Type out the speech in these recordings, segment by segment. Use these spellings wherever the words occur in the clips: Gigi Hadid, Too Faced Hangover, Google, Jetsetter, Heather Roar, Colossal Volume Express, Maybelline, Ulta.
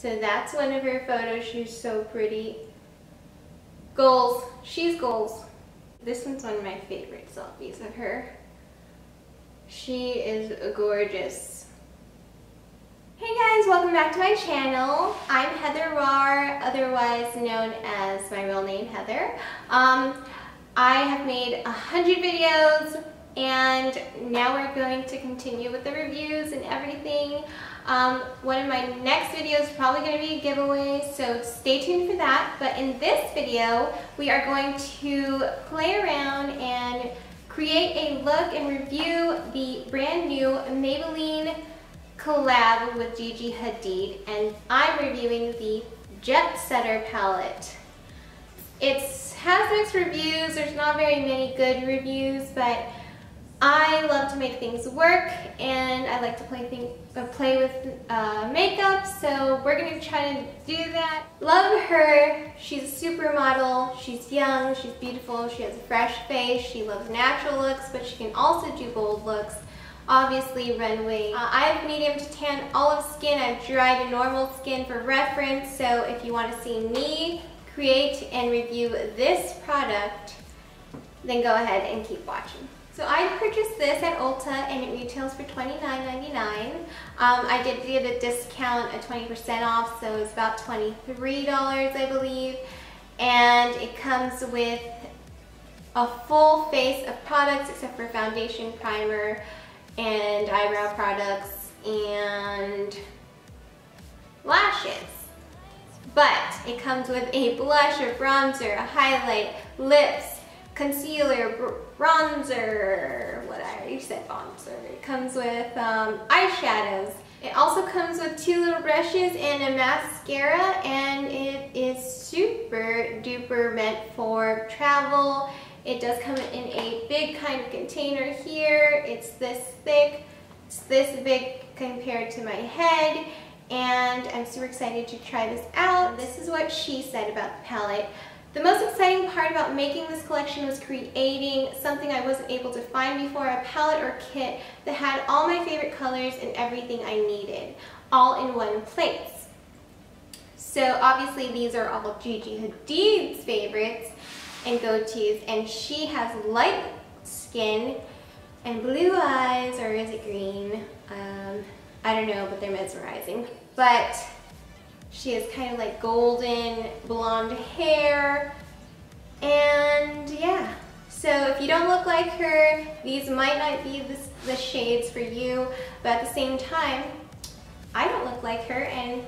So that's one of her photos. She's so pretty. Goals. She's goals. This one's one of my favorite selfies of her. She is gorgeous. Hey guys, welcome back to my channel. I'm Heather Roar, otherwise known as my real name Heather. I have made 100 videos and now we're going to continue with the reviews and everything. One of my next videos is probably going to be a giveaway, so stay tuned for that. But in this video, we are going to play around and create a look and review the brand new Maybelline collab with Gigi Hadid, and I'm reviewing the Jetsetter palette. It has mixed reviews, there's not very many good reviews, but I love to make things work and I like to play with makeup, so we're going to try to do that. Love her. She's a supermodel. She's young. She's beautiful. She has a fresh face. She loves natural looks, but she can also do bold looks. Obviously, runway. I have medium to tan olive skin. I've dry to normal skin for reference, so if you want to see me create and review this product, then go ahead and keep watching. So I purchased this at Ulta and it retails for $29.99. I did get a discount, a 20% off, so it's about $23, I believe. And it comes with a full face of products except for foundation, primer, and eyebrow products, and lashes. But it comes with a blush, a bronzer, a highlight, lips, concealer, bronzer, what I already said, bronzer. It comes with eyeshadows. It also comes with two little brushes and a mascara, and it is super duper meant for travel. It does come in a big kind of container here. It's this thick, it's this big compared to my head, and I'm super excited to try this out. This is what she said about the palette. The most exciting part about making this collection was creating something I wasn't able to find before, a palette or kit that had all my favorite colors and everything I needed, all in one place. So obviously these are all Gigi Hadid's favorites and go-tos, and she has light skin and blue eyes, or is it green? I don't know, but they're mesmerizing. But she has kind of like golden blonde hair, and yeah. So if you don't look like her, these might not be the shades for you, but at the same time, I don't look like her, and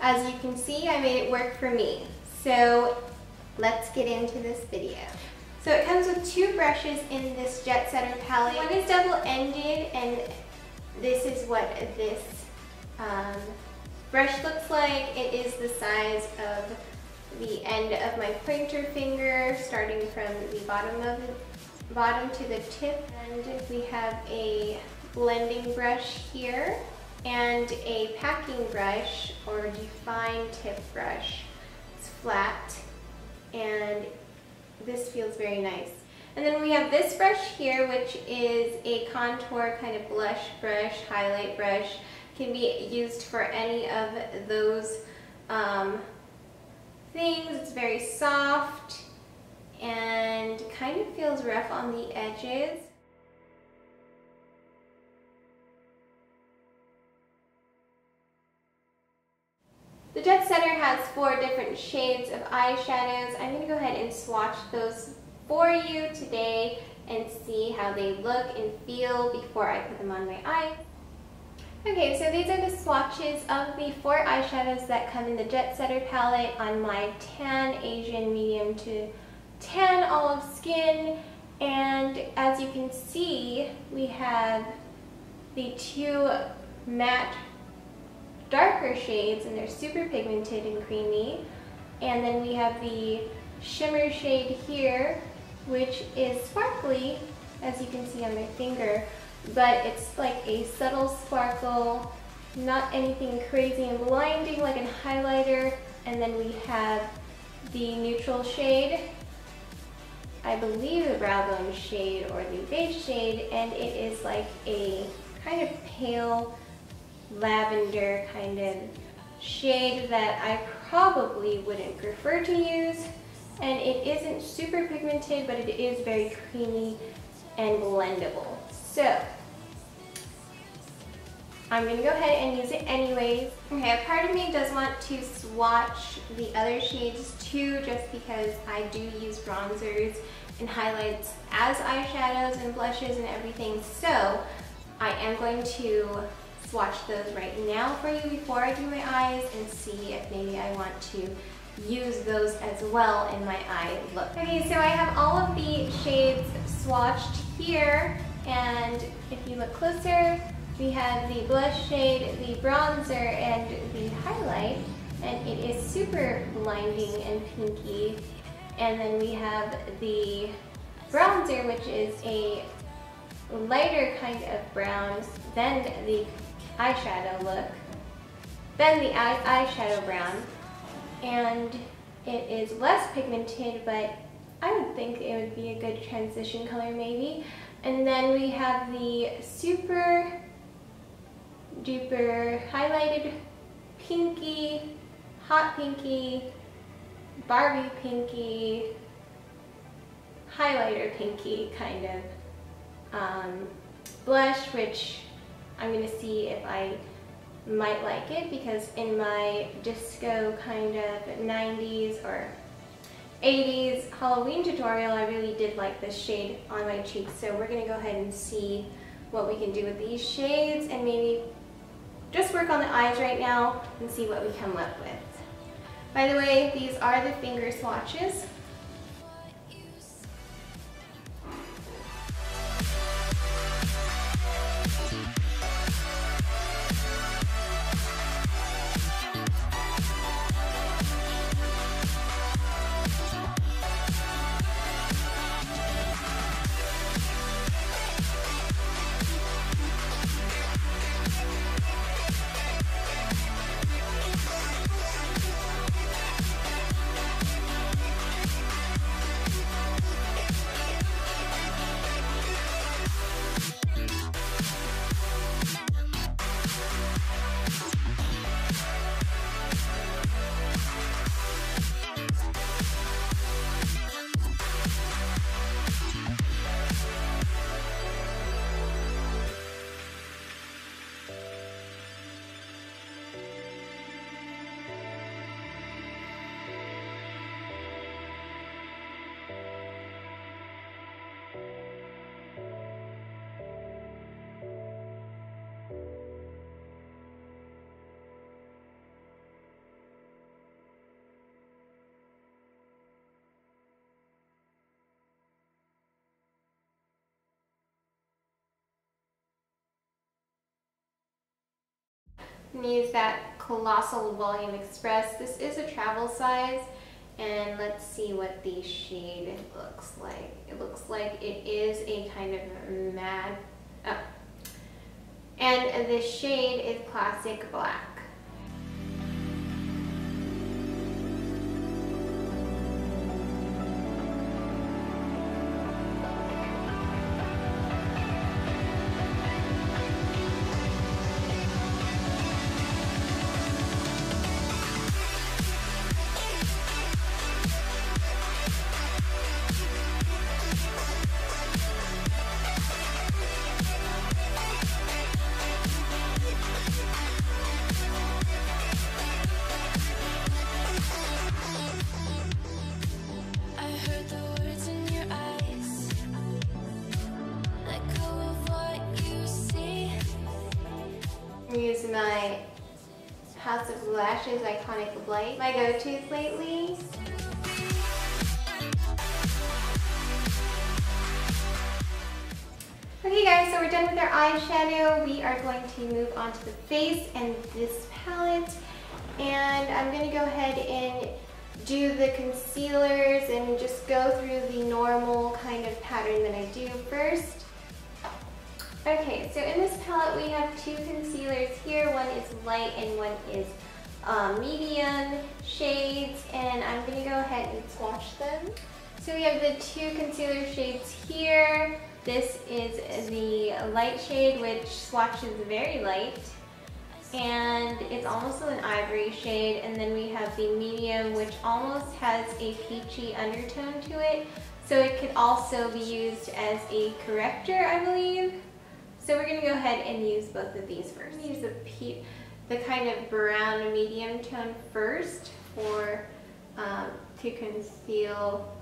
as you can see, I made it work for me. So let's get into this video. So it comes with two brushes in this Jetsetter palette. One is double-ended, and this is what this brush looks like. It is the size of the end of my pointer finger, starting from the bottom to the tip. And we have a blending brush here and a packing brush or defined tip brush. It's flat and this feels very nice. And then we have this brush here, which is a contour kind of blush brush, highlight brush. Can be used for any of those things. It's very soft and kind of feels rough on the edges. The Jetsetter has four different shades of eyeshadows. I'm going to go ahead and swatch those for you today and see how they look and feel before I put them on my eye. Okay, so these are the swatches of the four eyeshadows that come in the Jetsetter palette on my tan, Asian, medium to tan olive skin. And as you can see, we have the two matte darker shades, and they're super pigmented and creamy. And then we have the shimmer shade here, which is sparkly, as you can see on my finger. But it's like a subtle sparkle, not anything crazy and blinding like a highlighter. And then we have the neutral shade, I believe the brow bone shade or the beige shade, and it is like a kind of pale lavender kind of shade that I probably wouldn't prefer to use, and it isn't super pigmented, but it is very creamy and blendable. So I'm gonna go ahead and use it anyways. Okay, a part of me does want to swatch the other shades too, just because I do use bronzers and highlights as eyeshadows and blushes and everything, so I am going to swatch those right now for you before I do my eyes and see if maybe I want to use those as well in my eye look. Okay, so I have all of the shades swatched here, and if you look closer, we have the blush shade, the bronzer, and the highlight, and it is super blinding and pinky. And then we have the bronzer, which is a lighter kind of brown, then the eyeshadow look, then the eyeshadow brown, and it is less pigmented, but I would think it would be a good transition color maybe. And then we have the super duper highlighted pinky, hot pinky, Barbie pinky, highlighter pinky kind of blush, which I'm going to see if I might like it, because in my disco kind of 90s or 80s Halloween tutorial, I really did like this shade on my cheeks. So we're going to go ahead and see what we can do with these shades, and maybe just work on the eyes right now and see what we come up with. By the way, these are the finger swatches. I'm going to use that Colossal Volume Express. This is a travel size, and let's see what the shade looks like. It looks like it is a kind of matte, oh. And the shade is Classic Black. Use my House of Lashes Iconic Light, my go-to's lately. Okay guys, so we're done with our eyeshadow. We are going to move on to the face and this palette. And I'm going to go ahead and do the concealers and just go through the normal kind of pattern that I do first. Okay, so in this palette we have two concealers here. One is light and one is medium shades, and I'm going to go ahead and swatch them. So we have the two concealer shades here. This is the light shade, which swatches very light, and it's also an ivory shade. And then we have the medium, which almost has a peachy undertone to it. So it could also be used as a corrector, I believe. So we're going to go ahead and use both of these first. I'm going to use the kind of brown medium tone first for to conceal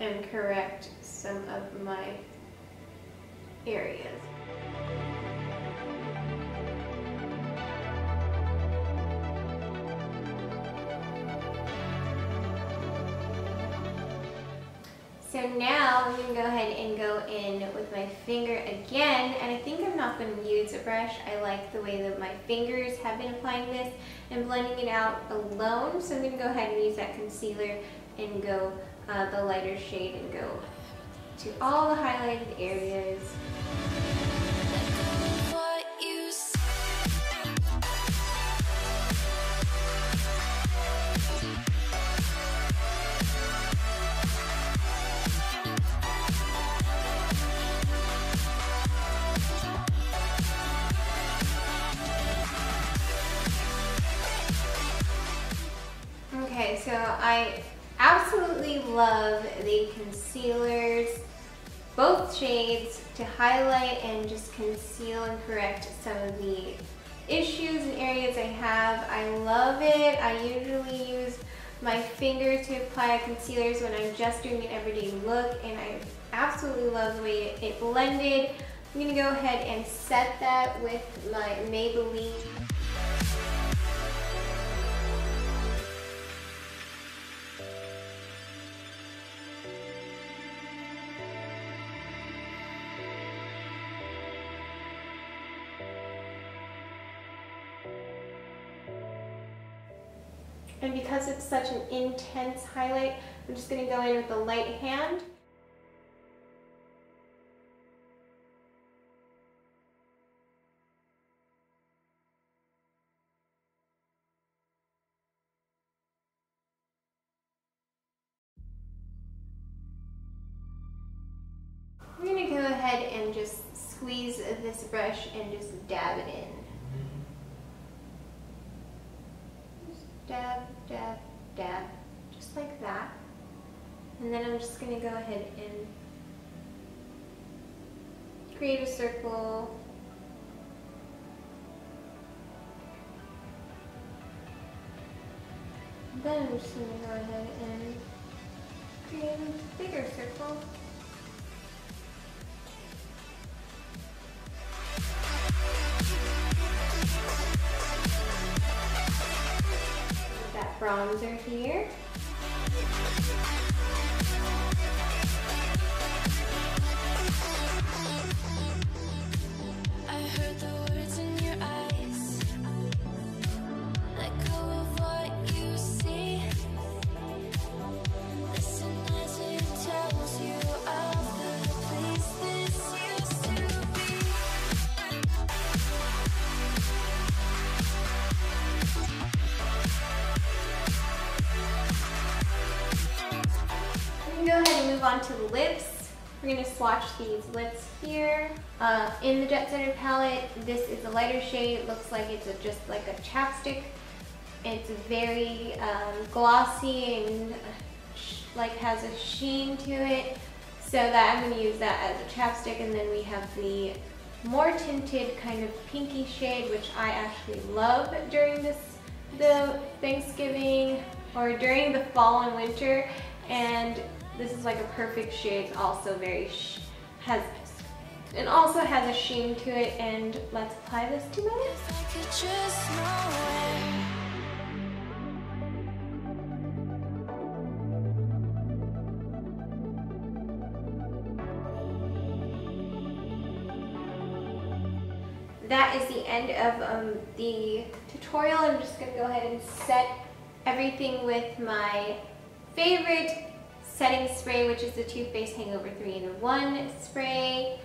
and correct some of my areas. So now I'm going to go ahead and go in with my finger again, and I think I'm not going to use a brush. I like the way that my fingers have been applying this and blending it out alone, so I'm going to go ahead and use that concealer and go the lighter shade and go to all the highlighted areas. So I absolutely love the concealers, both shades, to highlight and just conceal and correct some of the issues and areas I have. I love it. I usually use my fingers to apply concealers when I'm just doing an everyday look, and I absolutely love the way it blended. I'm going to go ahead and set that with my Maybelline. And because it's such an intense highlight, I'm just going to go in with a light hand. I'm going to go ahead and just squeeze this brush and just dab it in. Dab, dab, dab, just like that. And then I'm just going to go ahead and create a circle. And then I'm just going to go ahead and create a bigger circle. Bronzer here. I heard the words in your eyes. Let go of what you see. Listen as it tells you of the place this used to be. Go ahead and move on to lips. We're going to swatch these lips here. In the Jetsetter palette, this is a lighter shade. It looks like it's just like a chapstick. It's very glossy and like has a sheen to it. So that I'm going to use that as a chapstick. And then we have the more tinted kind of pinky shade, which I actually love during the Thanksgiving or during the fall and winter. And this is like a perfect shade, also has a sheen to it, and let's apply this to my lips. That is the end of the tutorial. I'm just going to go ahead and set everything with my favorite setting spray, which is the Too Faced Hangover 3-in-1 spray.